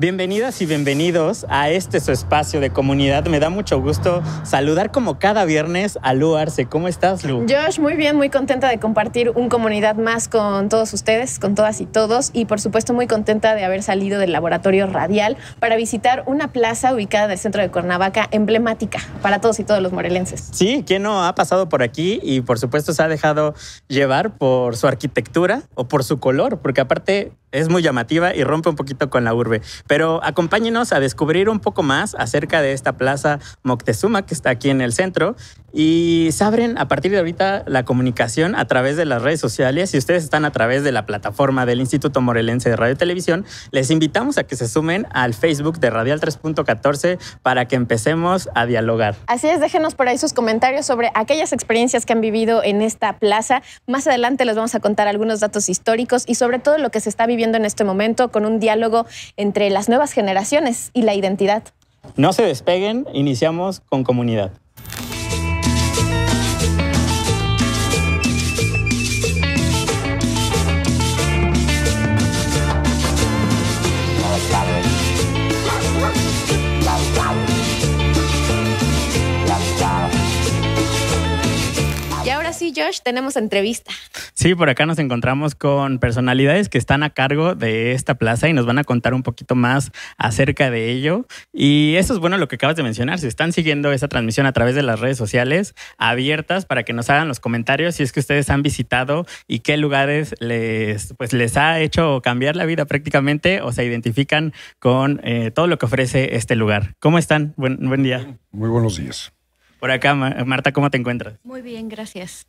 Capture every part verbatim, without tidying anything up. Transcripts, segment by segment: Bienvenidas y bienvenidos a este su espacio de comunidad. Me da mucho gusto saludar como cada viernes a Lu Arce. ¿Cómo estás, Lu? Josh, muy bien, muy contenta de compartir un comunidad más con todos ustedes, con todas y todos. Y por supuesto muy contenta de haber salido del laboratorio radial para visitar una plaza ubicada en el centro de Cuernavaca, emblemática para todos y todos los morelenses. Sí, ¿quién no ha pasado por aquí? Y por supuesto se ha dejado llevar por su arquitectura o por su color, porque aparte es muy llamativa y rompe un poquito con la urbe. Pero acompáñenos a descubrir un poco más acerca de esta plaza Moctezuma que está aquí en el centro. Y se abren a partir de ahorita la comunicación a través de las redes sociales. Si ustedes están a través de la plataforma del Instituto Morelense de Radio y Televisión, les invitamos a que se sumen al Facebook de Radial tres punto catorce para que empecemos a dialogar. Así es, déjenos por ahí sus comentarios sobre aquellas experiencias que han vivido en esta plaza. Más adelante les vamos a contar algunos datos históricos y sobre todo lo que se está viviendo en este momento con un diálogo entre las nuevas generaciones y la identidad. No se despeguen, iniciamos con comunidad. Josh, tenemos entrevista. Sí, por acá nos encontramos con personalidades que están a cargo de esta plaza y nos van a contar un poquito más acerca de ello. Y eso es bueno lo que acabas de mencionar. Si están siguiendo esta transmisión a través de las redes sociales abiertas para que nos hagan los comentarios si es que ustedes han visitado y qué lugares les, pues, les ha hecho cambiar la vida prácticamente o se identifican con eh, todo lo que ofrece este lugar. ¿Cómo están? Buen, buen día. Muy buenos días. Por acá, Marta, ¿cómo te encuentras? Muy bien, gracias.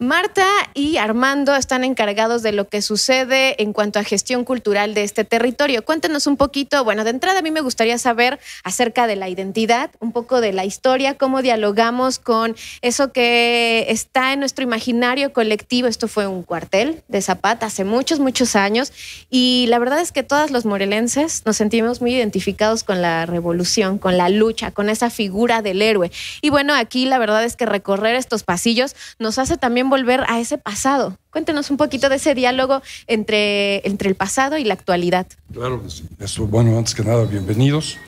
Marta y Armando están encargados de lo que sucede en cuanto a gestión cultural de este territorio. Cuéntenos un poquito, bueno, de entrada a mí me gustaría saber acerca de la identidad, un poco de la historia, cómo dialogamos con eso que está en nuestro imaginario colectivo. Esto fue un cuartel de Zapata hace muchos, muchos años y la verdad es que todos los morelenses nos sentimos muy identificados con la revolución, con la lucha, con esa figura del héroe. Y bueno, Bueno, aquí la verdad es que recorrer estos pasillos nos hace también volver a ese pasado. Cuéntenos un poquito de ese diálogo entre, entre el pasado y la actualidad. Claro que sí. Eso, bueno, antes que nada, bienvenidos.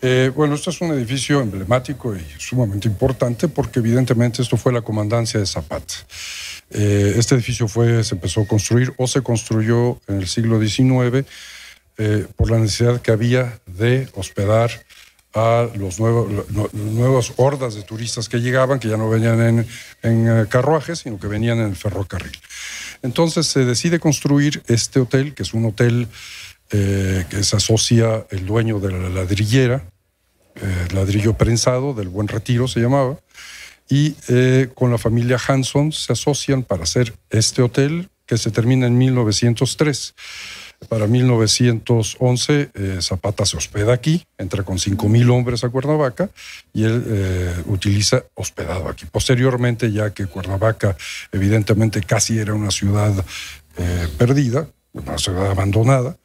Eh, bueno, este es un edificio emblemático y sumamente importante porque evidentemente esto fue la comandancia de Zapata. Eh, este edificio fue, se empezó a construir o se construyó en el siglo diecinueve eh, por la necesidad que había de hospedar a los nuevos, no, nuevas hordas de turistas que llegaban, que ya no venían en, en carruajes, sino que venían en el ferrocarril. Entonces se decide construir este hotel, que es un hotel eh, que se asocia el dueño de la ladrillera, eh, ladrillo prensado, del Buen Retiro se llamaba, y eh, con la familia Hanson se asocian para hacer este hotel que se termina en mil novecientos tres. Para mil novecientos once, eh, Zapata se hospeda aquí, entra con cinco mil hombres a Cuernavaca y él eh, utiliza hospedado aquí. Posteriormente, ya que Cuernavaca evidentemente casi era una ciudad eh, perdida, una ciudad abandonada,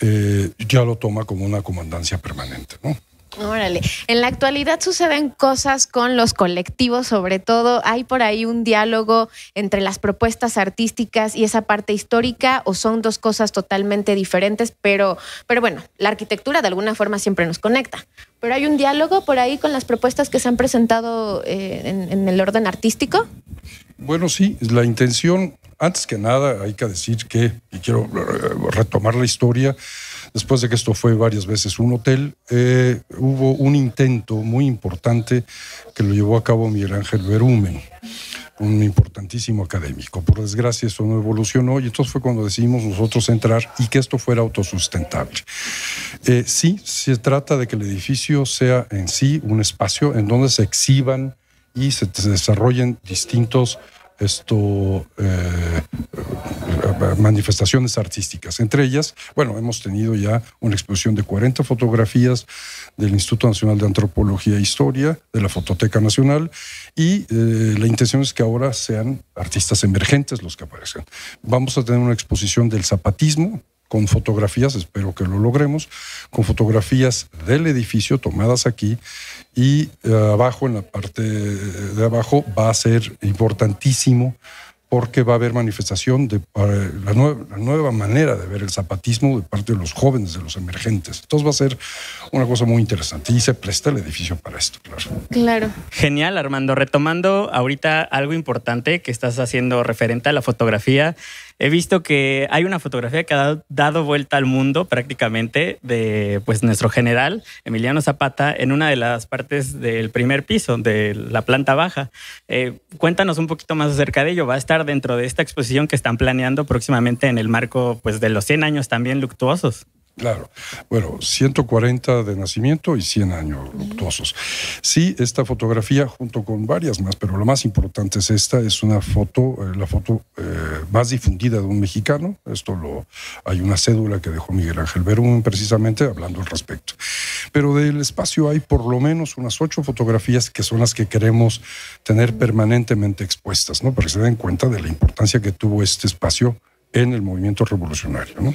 eh, ya lo toma como una comandancia permanente, ¿no? Órale. En la actualidad suceden cosas con los colectivos, sobre todo hay por ahí un diálogo entre las propuestas artísticas y esa parte histórica, o son dos cosas totalmente diferentes, pero, pero bueno, la arquitectura de alguna forma siempre nos conecta. Pero hay un diálogo por ahí con las propuestas que se han presentado eh, en, en el orden artístico. Bueno, sí, la intención, antes que nada hay que decir que, y quiero retomar la historia, después de que esto fue varias veces un hotel, eh, hubo un intento muy importante que lo llevó a cabo Miguel Ángel Berumen, un importantísimo académico. Por desgracia, eso no evolucionó y entonces fue cuando decidimos nosotros entrar y que esto fuera autosustentable. Eh, sí, se trata de que el edificio sea en sí un espacio en donde se exhiban y se desarrollen distintos esto, eh, manifestaciones artísticas. Entre ellas, bueno, hemos tenido ya una exposición de cuarenta fotografías del Instituto Nacional de Antropología e Historia, de la Fototeca Nacional, y eh, la intención es que ahora sean artistas emergentes los que aparezcan. Vamos a tener una exposición del zapatismo, con fotografías, espero que lo logremos, con fotografías del edificio tomadas aquí, y abajo, en la parte de abajo, va a ser importantísimo porque va a haber manifestación de la nueva, la nueva manera de ver el zapatismo de parte de los jóvenes, de los emergentes. Entonces va a ser una cosa muy interesante y se presta el edificio para esto, claro. Claro. Genial, Armando. Retomando ahorita algo importante que estás haciendo referente a la fotografía, he visto que hay una fotografía que ha dado vuelta al mundo prácticamente de pues, nuestro general Emiliano Zapata en una de las partes del primer piso, de la planta baja. Eh, cuéntanos un poquito más acerca de ello. Va a estar dentro de esta exposición que están planeando próximamente en el marco pues, de los cien años también luctuosos. Claro. Bueno, ciento cuarenta de nacimiento y cien años luctuosos. Sí, esta fotografía, junto con varias más, pero la más importante es esta, es una foto, eh, la foto eh, más difundida de un mexicano. Esto lo... Hay una cédula que dejó Miguel Ángel Berumen, precisamente, hablando al respecto. Pero del espacio hay por lo menos unas ocho fotografías que son las que queremos tener permanentemente expuestas, ¿no? Para que se den cuenta de la importancia que tuvo este espacio en el movimiento revolucionario, ¿no?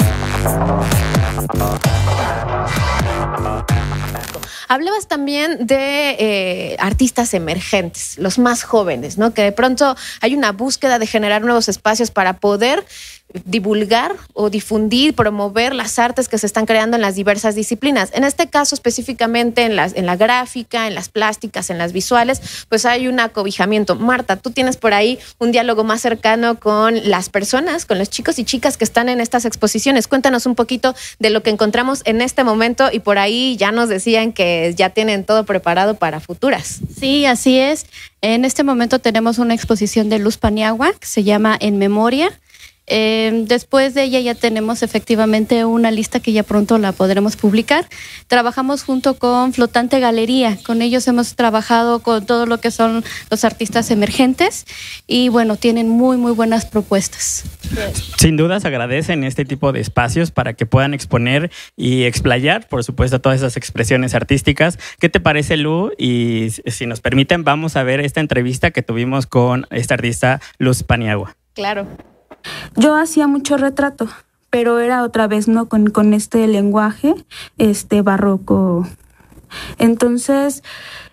Hablabas también de eh, artistas emergentes, los más jóvenes, ¿no? Que de pronto hay una búsqueda de generar nuevos espacios para poder divulgar o difundir, promover las artes que se están creando en las diversas disciplinas. En este caso, específicamente en, las, en la gráfica, en las plásticas, en las visuales, pues hay un acobijamiento. Marta, tú tienes por ahí un diálogo más cercano con las personas, con los chicos y chicas que están en estas exposiciones. Cuéntanos un poquito de lo que encontramos en este momento, y por ahí ya nos decían que ya tienen todo preparado para futuras. Sí, así es. En este momento tenemos una exposición de Luz Paniagua que se llama En Memoria. Eh, después de ella ya tenemos efectivamente una lista que ya pronto la podremos publicar. Trabajamos junto con Flotante Galería, con ellos hemos trabajado con todo lo que son los artistas emergentes y bueno, tienen muy muy buenas propuestas. Sin duda se agradecen este tipo de espacios para que puedan exponer y explayar, por supuesto, todas esas expresiones artísticas. ¿Qué te parece, Lu? Y si nos permiten, vamos a ver esta entrevista que tuvimos con esta artista Luz Paniagua. Claro. Yo hacía mucho retrato, pero era otra vez no con, con este lenguaje este barroco. Entonces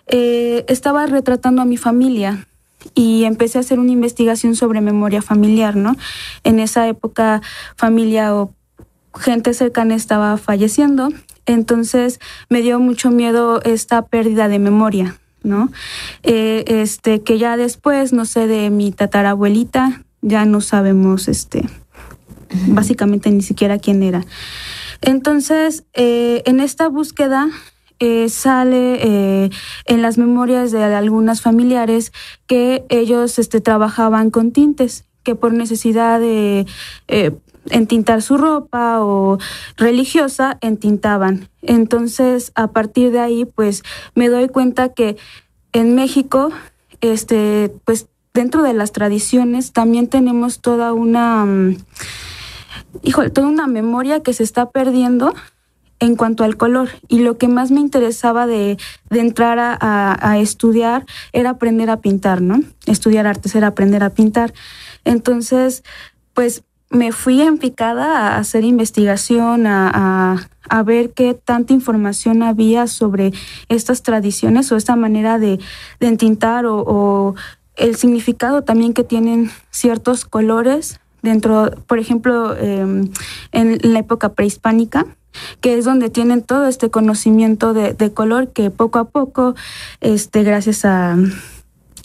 eh, estaba retratando a mi familia y empecé a hacer una investigación sobre memoria familiar, ¿no? En esa época familia o gente cercana estaba falleciendo, entonces me dio mucho miedo esta pérdida de memoria, ¿no? Eh, este que ya después, no sé, de mi tatarabuelita, ya no sabemos este básicamente ni siquiera quién era. Entonces, eh, en esta búsqueda eh, sale eh, en las memorias de algunas familiares que ellos este, trabajaban con tintes, que por necesidad de eh, entintar su ropa o religiosa, entintaban. Entonces, a partir de ahí, pues me doy cuenta que en México, este, pues, dentro de las tradiciones también tenemos toda una, um, híjole, toda una memoria que se está perdiendo en cuanto al color. Y lo que más me interesaba de, de entrar a, a, a estudiar era aprender a pintar, ¿no? Estudiar artes era aprender a pintar. Entonces, pues me fui en picada a hacer investigación, a, a, a ver qué tanta información había sobre estas tradiciones o esta manera de, de entintar o... o el significado también que tienen ciertos colores dentro, por ejemplo, eh, en la época prehispánica, que es donde tienen todo este conocimiento de, de color que poco a poco, este, gracias a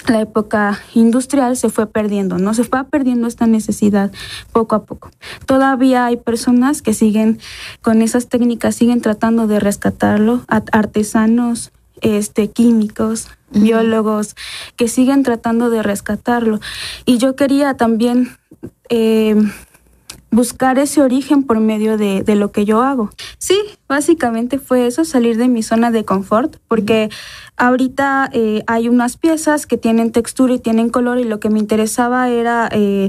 la época industrial, se fue perdiendo, ¿no? Se fue perdiendo esta necesidad poco a poco. Todavía hay personas que siguen con esas técnicas, siguen tratando de rescatarlo, artesanos, este, químicos, uh-huh. biólogos, que siguen tratando de rescatarlo. Y yo quería también eh, buscar ese origen por medio de, de lo que yo hago. Sí, básicamente fue eso, salir de mi zona de confort, porque ahorita eh, hay unas piezas que tienen textura y tienen color, y lo que me interesaba era, eh,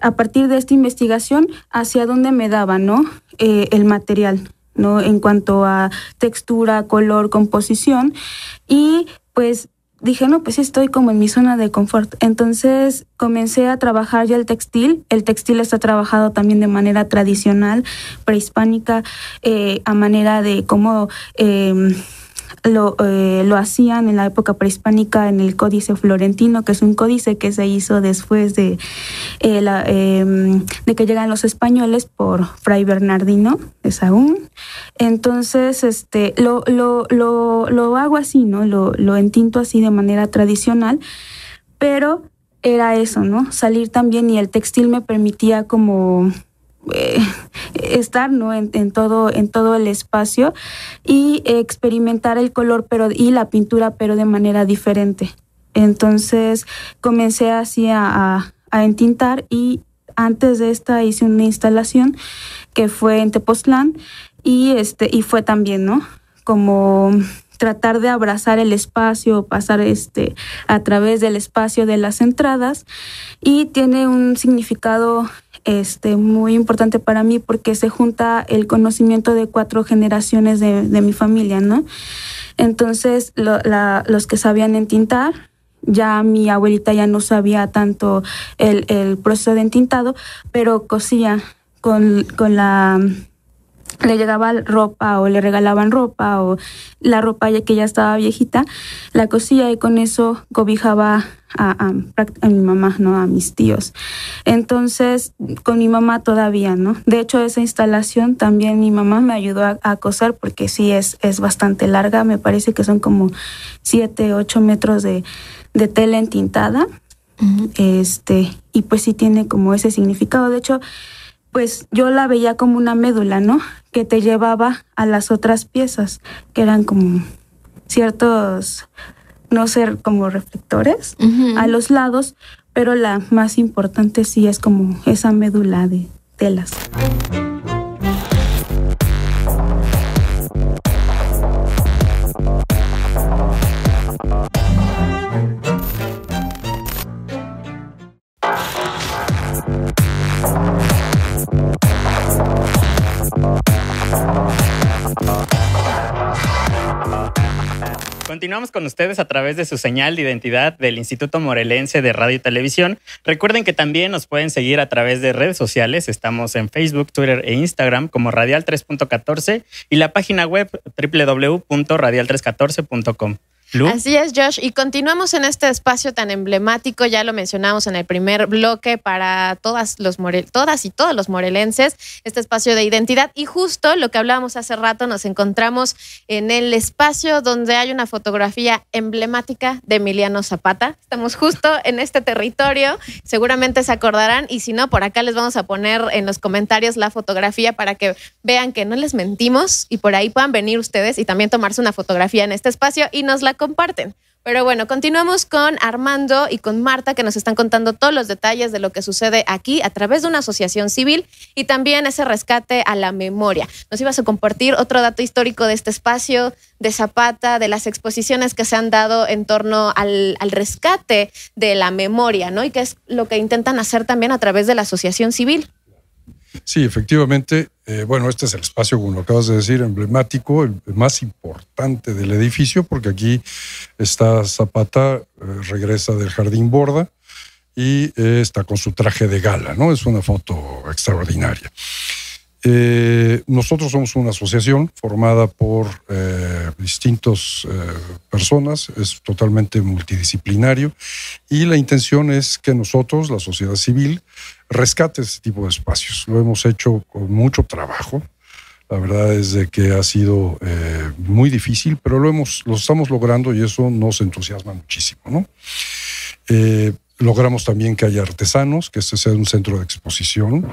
a partir de esta investigación, hacia dónde me daba, ¿no? eh, el material, ¿no? En cuanto a textura, color, composición, y pues dije, no, pues estoy como en mi zona de confort. Entonces comencé a trabajar ya el textil. El textil está trabajado también de manera tradicional, prehispánica, eh, a manera de cómo eh, lo, eh, lo hacían en la época prehispánica en el Códice Florentino, que es un códice que se hizo después de, eh, la, eh, de que llegan los españoles por Fray Bernardino de Sahagún. Entonces, este, lo, lo, lo, lo hago así, ¿no? Lo, lo entinto así de manera tradicional, pero era eso, ¿no? Salir también, y el textil me permitía como eh, estar, ¿no? En, en todo, en todo el espacio, y experimentar el color, pero, y la pintura, pero de manera diferente. Entonces comencé así a, a, a entintar, y antes de esta hice una instalación que fue en Tepoztlán. Y este y fue también, ¿no? Como tratar de abrazar el espacio, pasar este a través del espacio de las entradas, y tiene un significado este muy importante para mí, porque se junta el conocimiento de cuatro generaciones de, de mi familia, ¿no? Entonces, lo, la, los que sabían entintar, ya mi abuelita ya no sabía tanto el, el proceso de entintado, pero cosía con, con la... le llegaba ropa, o le regalaban ropa, o la ropa ya que ya estaba viejita, la cosía, y con eso cobijaba a, a, a mi mamá, ¿no? A mis tíos. Entonces, con mi mamá todavía, ¿no? De hecho, esa instalación también mi mamá me ayudó a, a coser, porque sí es, es bastante larga, me parece que son como siete, ocho metros de, de tela entintada. Uh-huh. Este, y pues sí tiene como ese significado. De hecho, pues yo la veía como una médula, ¿no? Que te llevaba a las otras piezas, que eran como ciertos, no sé, como reflectores, uh-huh. a los lados, pero la más importante sí es como esa médula de telas. Continuamos con ustedes a través de su señal de identidad del Instituto Morelense de Radio y Televisión. Recuerden que también nos pueden seguir a través de redes sociales. Estamos en Facebook, Twitter e Instagram como Radial tres punto catorce, y la página web doble u doble u doble u punto radial tres catorce punto com. ¿Lu? Así es, Josh. Y continuamos en este espacio tan emblemático, ya lo mencionamos en el primer bloque, para todas, los Morel, todas y todos los morelenses, este espacio de identidad. Y justo lo que hablábamos hace rato, nos encontramos en el espacio donde hay una fotografía emblemática de Emiliano Zapata. Estamos justo en este territorio, seguramente se acordarán, y si no, por acá les vamos a poner en los comentarios la fotografía para que vean que no les mentimos, y por ahí puedan venir ustedes y también tomarse una fotografía en este espacio y nos la comparten. Pero bueno, continuamos con Armando y con Marta, que nos están contando todos los detalles de lo que sucede aquí a través de una asociación civil y también ese rescate a la memoria. Nos ibas a compartir otro dato histórico de este espacio, de Zapata, de las exposiciones que se han dado en torno al, al rescate de la memoria, ¿no? Y que es lo que intentan hacer también a través de la asociación civil. Sí, efectivamente. Eh, bueno, este es el espacio, como lo acabas de decir, emblemático, el más importante del edificio, porque aquí está Zapata, eh, regresa del Jardín Borda y eh, está con su traje de gala, ¿no? Es una foto extraordinaria. Eh, nosotros somos una asociación formada por eh, distintas eh, personas, es totalmente multidisciplinario, y la intención es que nosotros, la sociedad civil, rescate este tipo de espacios. Lo hemos hecho con mucho trabajo. La verdad es de que ha sido eh, muy difícil, pero lo, hemos, lo estamos logrando, y eso nos entusiasma muchísimo, ¿no? Eh, logramos también que haya artesanos, que este sea un centro de exposición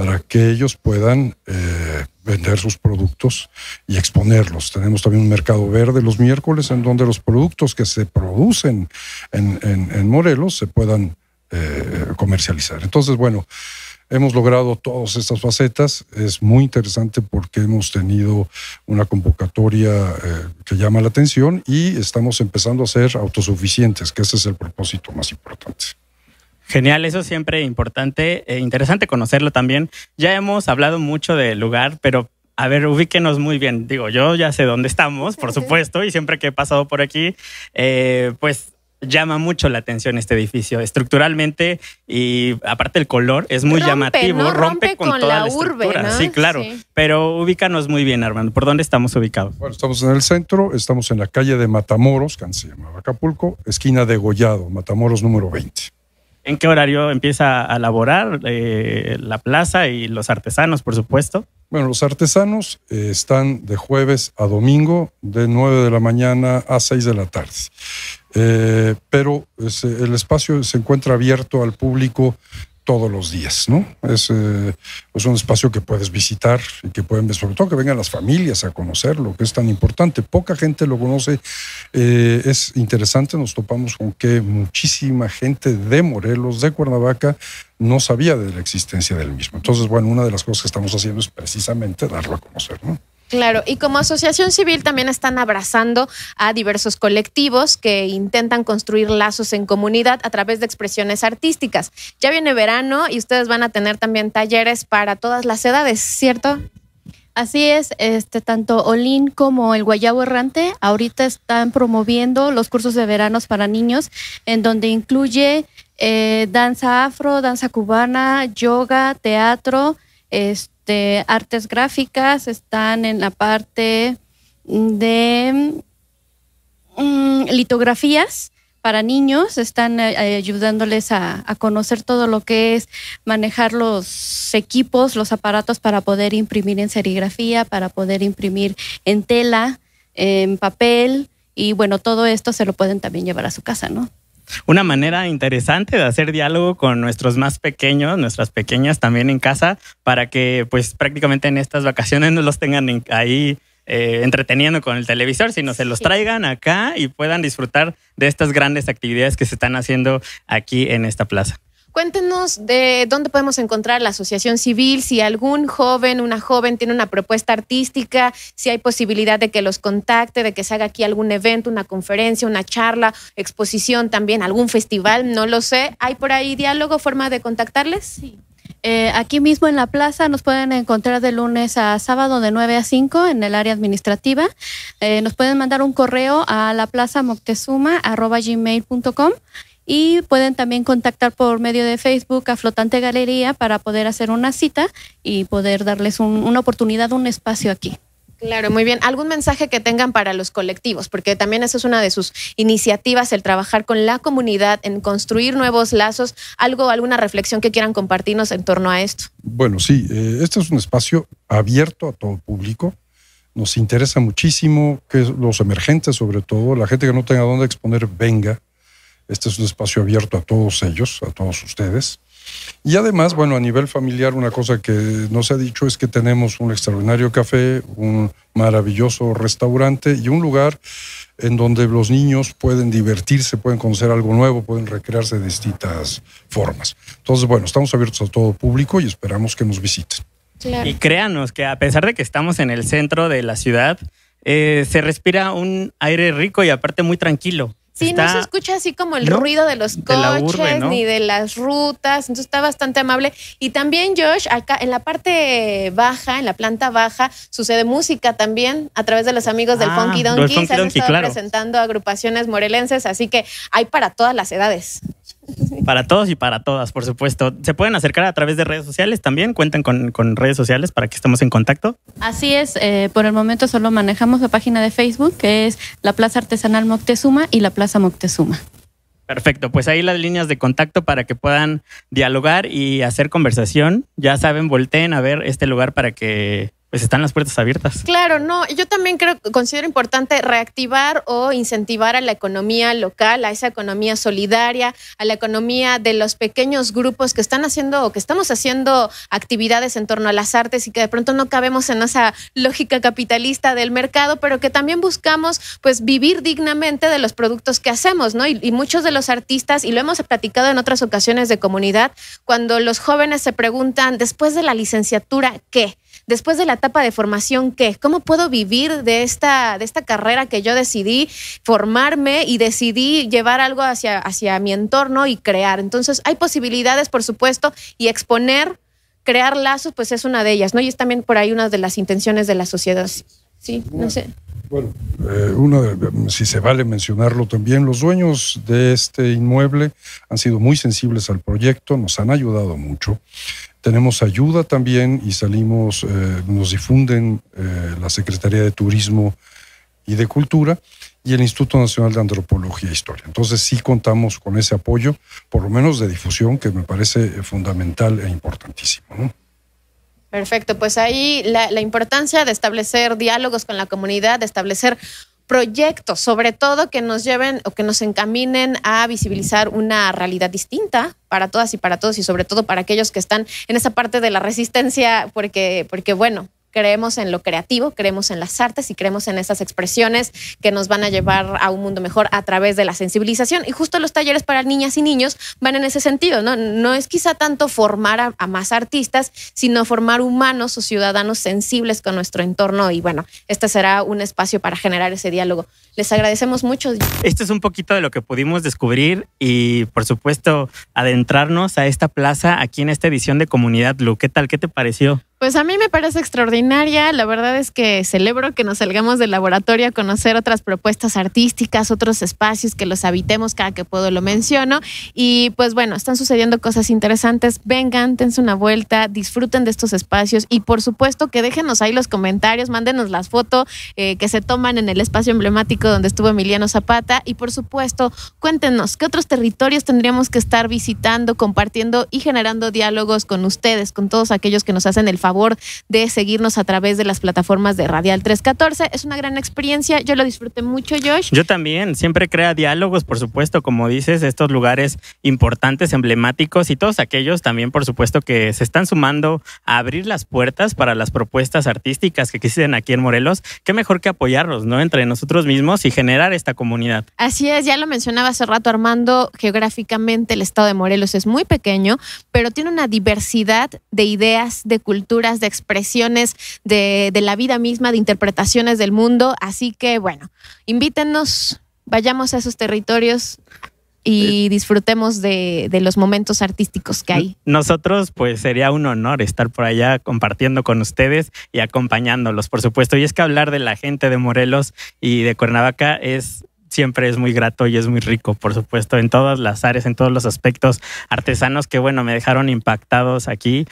para que ellos puedan eh, vender sus productos y exponerlos. Tenemos también un mercado verde los miércoles, en donde los productos que se producen en, en, en Morelos se puedan eh, comercializar. Entonces, bueno, hemos logrado todas estas facetas. Es muy interesante porque hemos tenido una convocatoria eh, que llama la atención y estamos empezando a ser autosuficientes, que ese es el propósito más importante. Genial, eso siempre importante, eh, interesante conocerlo también. Ya hemos hablado mucho del lugar, pero a ver, ubíquenos muy bien. Digo, yo ya sé dónde estamos, por supuesto, y siempre que he pasado por aquí, eh, pues llama mucho la atención este edificio. Estructuralmente y aparte el color es muy rompe, llamativo, ¿no? rompe, rompe con, con toda la, la urbe, estructura. ¿No? Sí, claro, sí. Pero ubícanos muy bien, Armando. ¿Por dónde estamos ubicados? Bueno, estamos en el centro, estamos en la calle de Matamoros, que se llama Acapulco, esquina de Degollado, Matamoros número veinte. ¿En qué horario empieza a laborar eh, la plaza y los artesanos, por supuesto? Bueno, los artesanos eh, están de jueves a domingo, de nueve de la mañana a seis de la tarde. Eh, pero es, el espacio se encuentra abierto al público todos los días, ¿no? Es, eh, es un espacio que puedes visitar y que pueden ver, sobre todo que vengan las familias a conocerlo, que es tan importante. Poca gente lo conoce. Eh, es interesante, nos topamos con que muchísima gente de Morelos, de Cuernavaca, no sabía de la existencia del mismo. Entonces, bueno, una de las cosas que estamos haciendo es precisamente darlo a conocer, ¿no? Claro, y como asociación civil también están abrazando a diversos colectivos que intentan construir lazos en comunidad a través de expresiones artísticas. Ya viene verano y ustedes van a tener también talleres para todas las edades, ¿cierto? Así es, este, tanto Olín como el Guayabo Errante ahorita están promoviendo los cursos de veranos para niños, en donde incluye eh, danza afro, danza cubana, yoga, teatro, este, de artes gráficas, están en la parte de um, litografías para niños, están eh, ayudándoles a, a conocer todo lo que es manejar los equipos, los aparatos para poder imprimir en serigrafía, para poder imprimir en tela, en papel, y bueno, todo esto se lo pueden también llevar a su casa, ¿no? Una manera interesante de hacer diálogo con nuestros más pequeños, nuestras pequeñas también en casa, para que pues prácticamente en estas vacaciones no los tengan ahí eh, entreteniendo con el televisor, sino se los sí. traigan acá y puedan disfrutar de estas grandes actividades que se están haciendo aquí en esta plaza. Cuéntenos de dónde podemos encontrar la asociación civil, si algún joven, una joven tiene una propuesta artística, si hay posibilidad de que los contacte, de que se haga aquí algún evento, una conferencia, una charla, exposición también, algún festival, no lo sé. ¿Hay por ahí diálogo, forma de contactarles? Sí. Eh, aquí mismo en la plaza nos pueden encontrar de lunes a sábado de nueve a cinco en el área administrativa. Eh, nos pueden mandar un correo a la plaza moctezuma arroba gmail punto com. Y pueden también contactar por medio de Facebook a Flotante Galería para poder hacer una cita y poder darles un, una oportunidad, un espacio aquí. Claro, muy bien. ¿Algún mensaje que tengan para los colectivos? Porque también eso es una de sus iniciativas, el trabajar con la comunidad, en construir nuevos lazos. ¿Algo, alguna reflexión que quieran compartirnos en torno a esto? Bueno, sí. Eh, este es un espacio abierto a todo público. Nos interesa muchísimo que los emergentes, sobre todo, la gente que no tenga dónde exponer, venga. Este es un espacio abierto a todos ellos, a todos ustedes. Y además, bueno, a nivel familiar, una cosa que no se ha dicho es que tenemos un extraordinario café, un maravilloso restaurante y un lugar en donde los niños pueden divertirse, pueden conocer algo nuevo, pueden recrearse de distintas formas. Entonces, bueno, estamos abiertos a todo público y esperamos que nos visiten. Claro. Y créanos que a pesar de que estamos en el centro de la ciudad, eh, se respira un aire rico y aparte muy tranquilo. Sí, está, no se escucha así como el no, ruido de los coches, de urbe, ¿no? Ni de las rutas, entonces está bastante amable. Y también, Josh, acá en la parte baja, en la planta baja, sucede música también a través de los amigos del ah, Funky Donkey. Funky se han Donkey, estado claro. presentando agrupaciones morelenses, así que hay para todas las edades. Para todos y para todas, por supuesto. ¿Se pueden acercar a través de redes sociales también? ¿Cuentan con, con redes sociales para que estemos en contacto? Así es, eh, por el momento solo manejamos la página de Facebook, que es la Plaza Artesanal Moctezuma y la Plaza Moctezuma. Perfecto, pues ahí las líneas de contacto para que puedan dialogar y hacer conversación. Ya saben, volteen a ver este lugar para que pues están las puertas abiertas. Claro, no, yo también creo, considero importante reactivar o incentivar a la economía local, a esa economía solidaria, a la economía de los pequeños grupos que están haciendo o que estamos haciendo actividades en torno a las artes y que de pronto no cabemos en esa lógica capitalista del mercado, pero que también buscamos pues vivir dignamente de los productos que hacemos, ¿no? Y, y muchos de los artistas, y lo hemos platicado en otras ocasiones de comunidad, cuando los jóvenes se preguntan, después de la licenciatura, ¿qué? Después de la etapa de formación, ¿qué? ¿Cómo puedo vivir de esta, de esta carrera que yo decidí formarme y decidí llevar algo hacia, hacia mi entorno y crear? Entonces, hay posibilidades, por supuesto, y exponer, crear lazos, pues es una de ellas, ¿no? Y es también por ahí una de las intenciones de la sociedad. Sí, no sé. Bueno, eh, una de, si se vale mencionarlo también, los dueños de este inmueble han sido muy sensibles al proyecto, nos han ayudado mucho. Tenemos ayuda también y salimos, eh, nos difunden eh, la Secretaría de Turismo y de Cultura y el Instituto Nacional de Antropología e Historia. Entonces sí contamos con ese apoyo, por lo menos de difusión, que me parece fundamental e importantísimo, ¿no? Perfecto, pues ahí la, la importancia de establecer diálogos con la comunidad, de establecer proyectos, sobre todo que nos lleven o que nos encaminen a visibilizar una realidad distinta para todas y para todos, y sobre todo para aquellos que están en esa parte de la resistencia, porque, porque bueno, creemos en lo creativo, creemos en las artes y creemos en esas expresiones que nos van a llevar a un mundo mejor a través de la sensibilización. Y justo los talleres para niñas y niños van en ese sentido, ¿no? No es quizá tanto formar a, a más artistas, sino formar humanos o ciudadanos sensibles con nuestro entorno. Y bueno, este será un espacio para generar ese diálogo. Les agradecemos mucho. Esto es un poquito de lo que pudimos descubrir y, por supuesto, adentrarnos a esta plaza aquí en esta edición de Comunidad Lu. ¿Qué tal? ¿Qué te pareció? Pues a mí me parece extraordinaria. La verdad es que celebro que nos salgamos del laboratorio a conocer otras propuestas artísticas, otros espacios, que los habitemos, cada que puedo lo menciono. Y pues bueno, están sucediendo cosas interesantes. Vengan, dense una vuelta, disfruten de estos espacios y por supuesto que déjenos ahí los comentarios, mándenos las fotos eh, que se toman en el espacio emblemático donde estuvo Emiliano Zapata y por supuesto cuéntenos qué otros territorios tendríamos que estar visitando, compartiendo y generando diálogos con ustedes, con todos aquellos que nos hacen el favor favor de seguirnos a través de las plataformas de Radial tres catorce. Es una gran experiencia, yo lo disfruté mucho, Josh. Yo también, siempre crea diálogos, por supuesto, como dices, estos lugares importantes, emblemáticos y todos aquellos también, por supuesto, que se están sumando a abrir las puertas para las propuestas artísticas que existen aquí en Morelos. Qué mejor que apoyarlos, ¿no? Entre nosotros mismos y generar esta comunidad. Así es, ya lo mencionaba hace rato Armando, geográficamente el estado de Morelos es muy pequeño, pero tiene una diversidad de ideas, de cultura, de expresiones de, de la vida misma, de interpretaciones del mundo. Así que, bueno, invítenos, vayamos a esos territorios y disfrutemos de, de los momentos artísticos que hay. Nosotros, pues, sería un honor estar por allá compartiendo con ustedes y acompañándolos, por supuesto. Y es que hablar de la gente de Morelos y de Cuernavaca es... siempre es muy grato y es muy rico, por supuesto, en todas las áreas, en todos los aspectos artesanos que, bueno, me dejaron impactados aquí.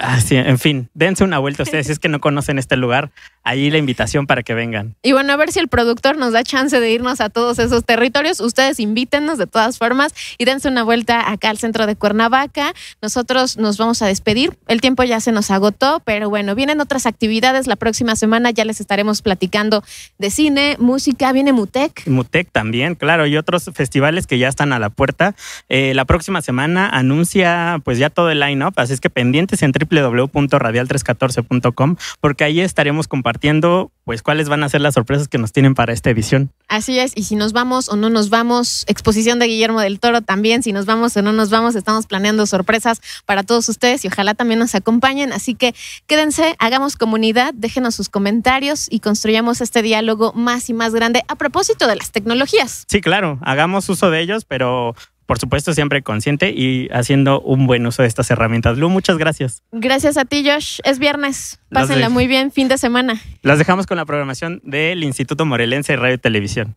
Así, en fin, dense una vuelta ustedes si es que no conocen este lugar, ahí la invitación para que vengan. Y bueno, a ver si el productor nos da chance de irnos a todos esos territorios. Ustedes invítennos de todas formas y dense una vuelta acá al centro de Cuernavaca. Nosotros nos vamos a despedir, el tiempo ya se nos agotó, pero bueno, vienen otras actividades la próxima semana, ya les estaremos platicando de cine, música, viene Mutec. Mutec también, claro, y otros festivales que ya están a la puerta. eh, la próxima semana anuncia pues ya todo el line-up, así es que pendientes en doble u doble u doble u punto radial tres catorce punto com porque ahí estaremos compartiendo pues cuáles van a ser las sorpresas que nos tienen para esta edición. Así es, y si nos vamos o no nos vamos, exposición de Guillermo del Toro también, si nos vamos o no nos vamos, estamos planeando sorpresas para todos ustedes y ojalá también nos acompañen, así que quédense, hagamos comunidad, déjenos sus comentarios y construyamos este diálogo más y más grande a propósito de las tecnologías. Sí, claro, hagamos uso de ellos, pero... por supuesto, siempre consciente y haciendo un buen uso de estas herramientas. Lu, muchas gracias. Gracias a ti, Josh. Es viernes. Pásenla muy bien. Fin de semana. Las dejamos con la programación del Instituto Morelense de Radio y Televisión.